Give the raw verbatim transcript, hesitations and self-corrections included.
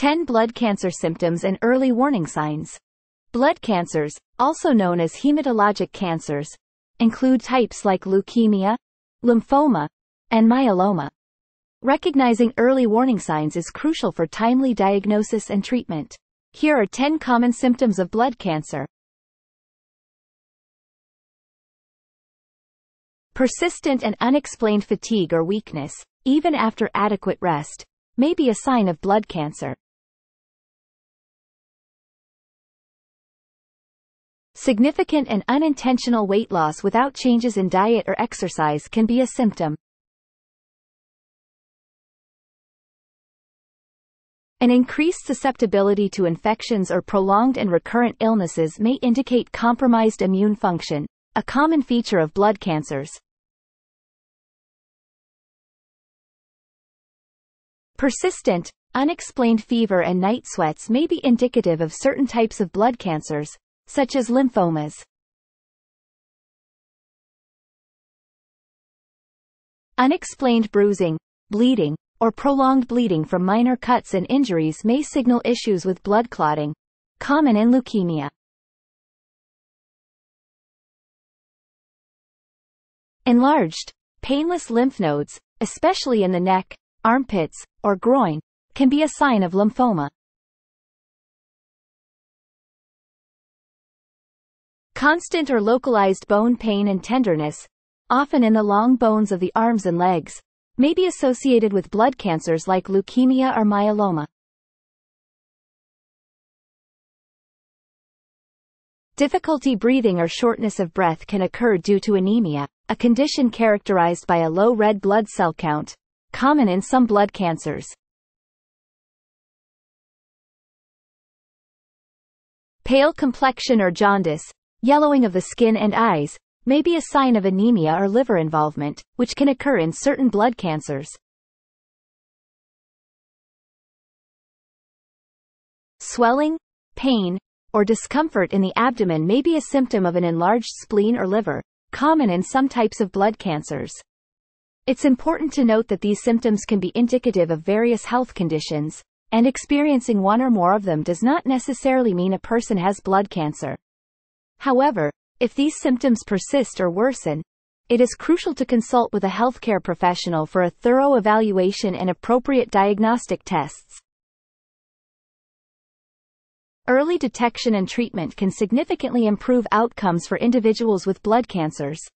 ten Blood cancer symptoms and early warning signs. Blood cancers, also known as hematologic cancers, include types like leukemia, lymphoma, and myeloma. Recognizing early warning signs is crucial for timely diagnosis and treatment. Here are ten common symptoms of blood cancer. Persistent and unexplained fatigue or weakness, even after adequate rest, may be a sign of blood cancer. Significant and unintentional weight loss without changes in diet or exercise can be a symptom. An increased susceptibility to infections or prolonged and recurrent illnesses may indicate compromised immune function, a common feature of blood cancers. Persistent, unexplained fever and night sweats may be indicative of certain types of blood cancers, such as lymphomas. Unexplained bruising, bleeding, or prolonged bleeding from minor cuts and injuries may signal issues with blood clotting, common in leukemia. Enlarged, painless lymph nodes, especially in the neck, armpits, or groin, can be a sign of lymphoma. Constant or localized bone pain and tenderness, often in the long bones of the arms and legs, may be associated with blood cancers like leukemia or myeloma. Difficulty breathing or shortness of breath can occur due to anemia, a condition characterized by a low red blood cell count, common in some blood cancers. Pale complexion or jaundice, yellowing of the skin and eyes, may be a sign of anemia or liver involvement, which can occur in certain blood cancers. Swelling, pain, or discomfort in the abdomen may be a symptom of an enlarged spleen or liver, common in some types of blood cancers. It's important to note that these symptoms can be indicative of various health conditions, and experiencing one or more of them does not necessarily mean a person has blood cancer. However, if these symptoms persist or worsen, it is crucial to consult with a healthcare professional for a thorough evaluation and appropriate diagnostic tests. Early detection and treatment can significantly improve outcomes for individuals with blood cancers.